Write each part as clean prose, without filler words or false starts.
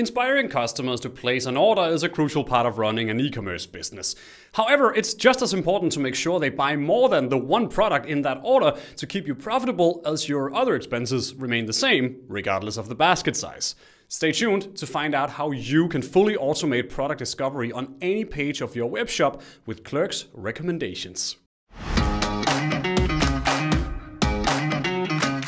Inspiring customers to place an order is a crucial part of running an e-commerce business. However, it's just as important to make sure they buy more than the one product in that order to keep you profitable, as your other expenses remain the same, regardless of the basket size. Stay tuned to find out how you can fully automate product discovery on any page of your web shop with Clerk's recommendations.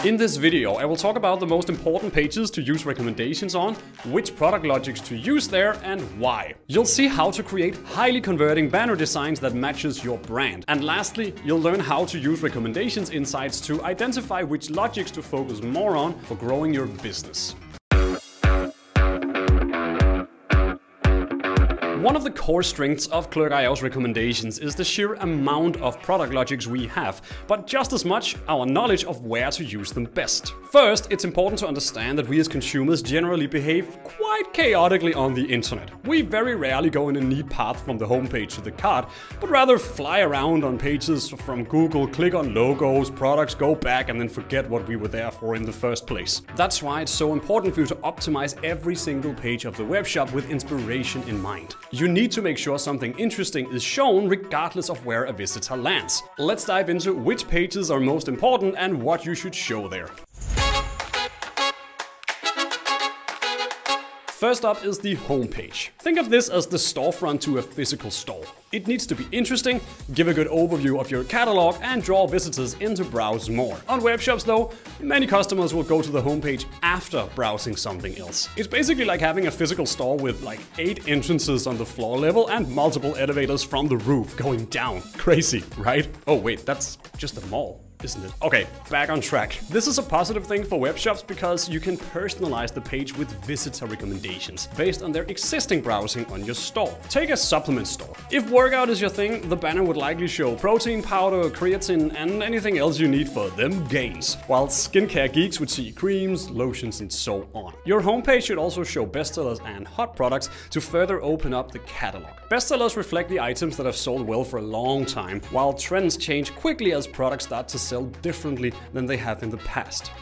In this video, I will talk about the most important pages to use recommendations on, which product logics to use there, and why. You'll see how to create highly converting banner designs that matches your brand. And lastly, you'll learn how to use recommendations insights to identify which logics to focus more on for growing your business. One of the core strengths of Clerk.io's recommendations is the sheer amount of product logics we have, but just as much our knowledge of where to use them best. First, it's important to understand that we as consumers generally behave quite chaotically on the internet. We very rarely go in a neat path from the homepage to the cart, but rather fly around on pages from Google, click on logos, products, go back, and then forget what we were there for in the first place. That's why it's so important for you to optimize every single page of the web shop with inspiration in mind. You need to make sure something interesting is shown regardless of where a visitor lands. Let's dive into which pages are most important and what you should show there. First up is the homepage. Think of this as the storefront to a physical store. It needs to be interesting, give a good overview of your catalog, and draw visitors in to browse more. On web shops though, many customers will go to the homepage after browsing something else. It's basically like having a physical store with like 8 entrances on the floor level and multiple elevators from the roof going down. Crazy, right? Oh wait, that's just a mall, isn't it? Okay, back on track. This is a positive thing for web shops because you can personalize the page with visitor recommendations based on their existing browsing on your store. Take a supplement store. If workout is your thing, the banner would likely show protein powder, creatine, and anything else you need for them gains, while skincare geeks would see creams, lotions, and so on. Your homepage should also show bestsellers and hot products to further open up the catalog. Bestsellers reflect the items that have sold well for a long time, while trends change quickly as products start to sell differently than they have in the past.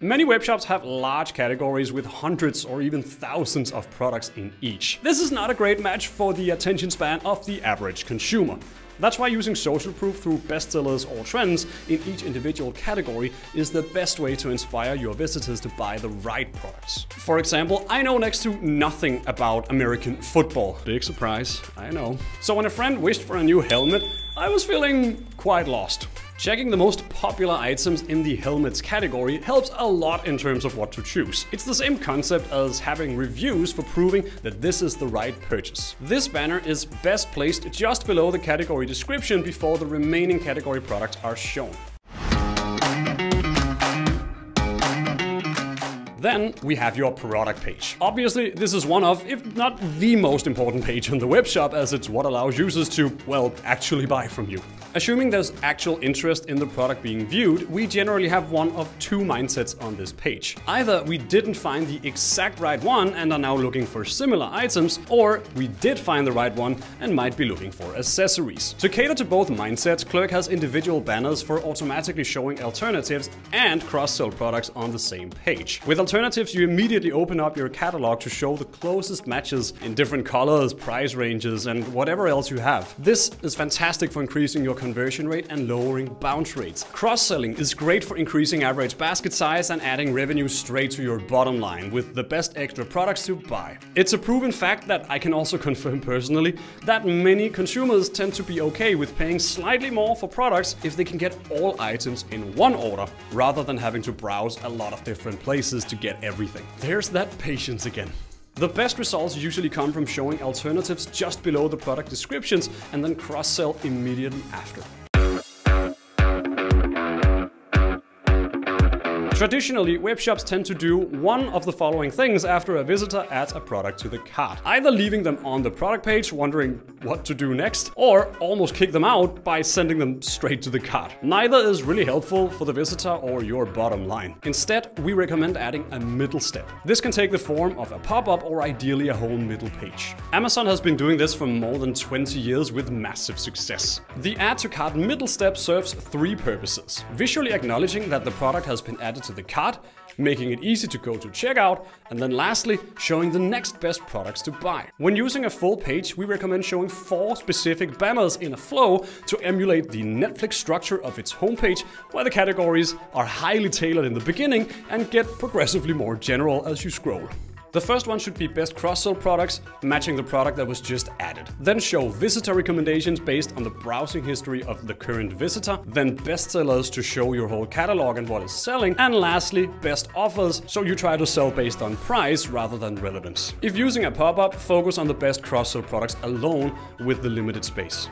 Many web shops have large categories with hundreds or even thousands of products in each. This is not a great match for the attention span of the average consumer. That's why using social proof through bestsellers or trends in each individual category is the best way to inspire your visitors to buy the right products. For example, I know next to nothing about American football. Big surprise, I know. So when a friend wished for a new helmet, I was feeling quite lost. Checking the most popular items in the helmets category helps a lot in terms of what to choose. It's the same concept as having reviews for proving that this is the right purchase. This banner is best placed just below the category description before the remaining category products are shown. Then we have your product page. Obviously, this is one of, if not the most important page on the web shop, as it's what allows users to, well, actually buy from you. Assuming there's actual interest in the product being viewed, we generally have one of two mindsets on this page. Either we didn't find the exact right one and are now looking for similar items, or we did find the right one and might be looking for accessories. To cater to both mindsets, Clerk has individual banners for automatically showing alternatives and cross-sell products on the same page. With alternatives, you immediately open up your catalog to show the closest matches in different colors, price ranges, and whatever else you have. This is fantastic for increasing your conversion rate and lowering bounce rates. Cross-selling is great for increasing average basket size and adding revenue straight to your bottom line with the best extra products to buy. It's a proven fact that I can also confirm personally that many consumers tend to be okay with paying slightly more for products if they can get all items in one order, rather than having to browse a lot of different places to get everything. There's that patience again. The best results usually come from showing alternatives just below the product descriptions and then cross-sell immediately after. Traditionally, web shops tend to do one of the following things after a visitor adds a product to the cart. Either leaving them on the product page wondering what to do next, or almost kick them out by sending them straight to the cart. Neither is really helpful for the visitor or your bottom line. Instead, we recommend adding a middle step. This can take the form of a pop-up or ideally a whole middle page. Amazon has been doing this for more than 20 years with massive success. The add to cart middle step serves three purposes: visually acknowledging that the product has been added to the cart, making it easy to go to checkout, and then lastly, showing the next best products to buy. When using a full page, we recommend showing 4 specific banners in a flow to emulate the Netflix structure of its homepage, where the categories are highly tailored in the beginning and get progressively more general as you scroll. The first one should be best cross-sell products, matching the product that was just added. Then show visitor recommendations based on the browsing history of the current visitor, then best sellers to show your whole catalog and what is selling, and lastly, best offers, so you try to sell based on price rather than relevance. If using a pop-up, focus on the best cross-sell products alone with the limited space.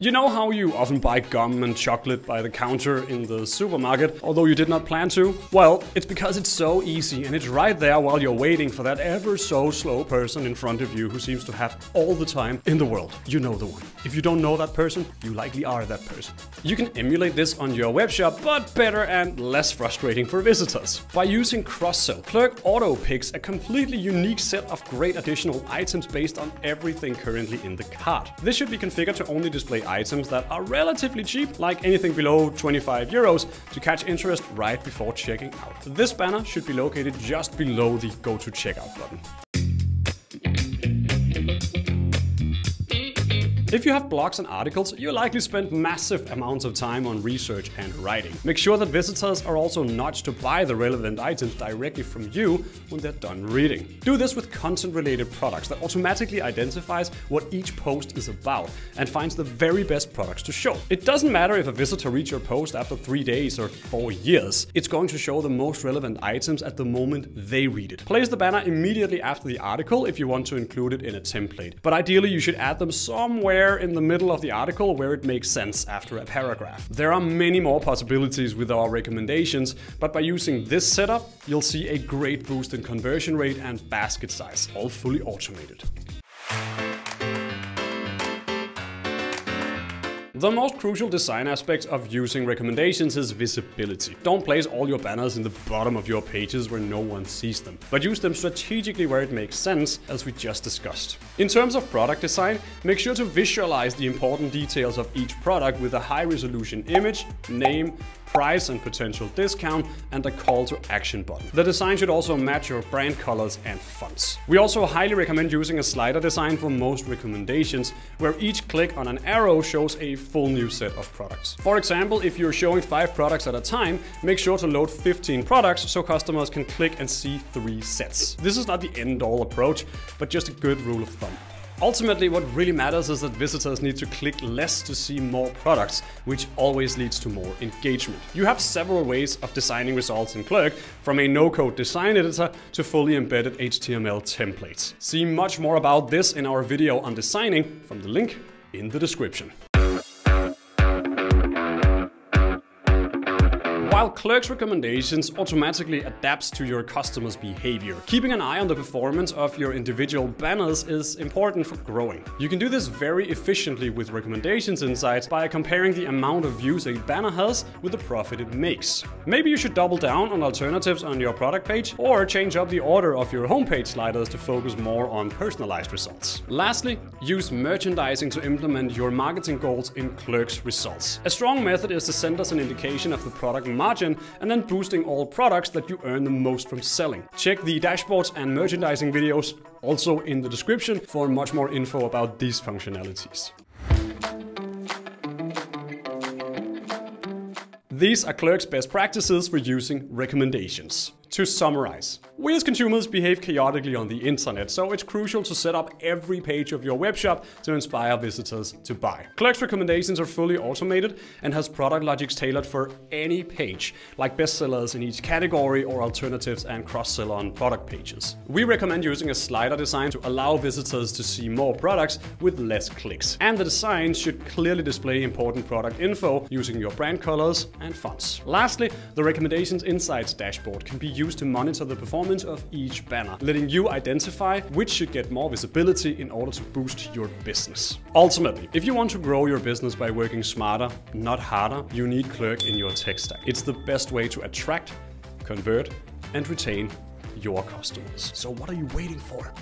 You know how you often buy gum and chocolate by the counter in the supermarket, although you did not plan to? Well, it's because it's so easy and it's right there while you're waiting for that ever so slow person in front of you who seems to have all the time in the world. You know the one. If you don't know that person, you likely are that person. You can emulate this on your web shop, but better and less frustrating for visitors. By using cross-sell, Clerk auto picks a completely unique set of great additional items based on everything currently in the cart. This should be configured to only display items that are relatively cheap, like anything below 25 euros, to catch interest right before checking out. This banner should be located just below the go to checkout button. If you have blogs and articles, you likely spend massive amounts of time on research and writing. Make sure that visitors are also nudged to buy the relevant items directly from you when they're done reading. Do this with content-related products that automatically identifies what each post is about and finds the very best products to show. It doesn't matter if a visitor reads your post after 3 days or 4 years. It's going to show the most relevant items at the moment they read it. Place the banner immediately after the article if you want to include it in a template, but ideally you should add them somewhere in the middle of the article where it makes sense after a paragraph. There are many more possibilities with our recommendations, but by using this setup, you'll see a great boost in conversion rate and basket size, all fully automated. The most crucial design aspect of using recommendations is visibility. Don't place all your banners in the bottom of your pages where no one sees them, but use them strategically where it makes sense, as we just discussed. In terms of product design, make sure to visualize the important details of each product with a high-resolution image, name, price and potential discount, and a call to action button. The design should also match your brand colors and fonts. We also highly recommend using a slider design for most recommendations, where each click on an arrow shows a full new set of products. For example, if you're showing 5 products at a time, make sure to load 15 products so customers can click and see 3 sets. This is not the end-all approach, but just a good rule of thumb. Ultimately, what really matters is that visitors need to click less to see more products, which always leads to more engagement. You have several ways of designing results in Clerk, from a no-code design editor to fully embedded HTML templates. See much more about this in our video on designing from the link in the description. While Clerk's recommendations automatically adapts to your customer's behavior, keeping an eye on the performance of your individual banners is important for growing. You can do this very efficiently with recommendations insights by comparing the amount of views a banner has with the profit it makes. Maybe you should double down on alternatives on your product page or change up the order of your homepage sliders to focus more on personalized results. Lastly, use merchandising to implement your marketing goals in Clerk's results. A strong method is to send us an indication of the product margin and then boosting all products that you earn the most from selling. Check the dashboards and merchandising videos also in the description for much more info about these functionalities. These are Clerk's best practices for using recommendations. To summarize, we as consumers behave chaotically on the internet, so it's crucial to set up every page of your web shop to inspire visitors to buy. Clerk's recommendations are fully automated and has product logics tailored for any page, like bestsellers in each category or alternatives and cross-sell on product pages. We recommend using a slider design to allow visitors to see more products with less clicks. And the design should clearly display important product info using your brand colors and fonts. Lastly, the recommendations insights dashboard can be used to monitor the performance of each banner, letting you identify which should get more visibility in order to boost your business. Ultimately, if you want to grow your business by working smarter, not harder, you need Clerk in your tech stack. It's the best way to attract, convert, and retain your customers. So what are you waiting for?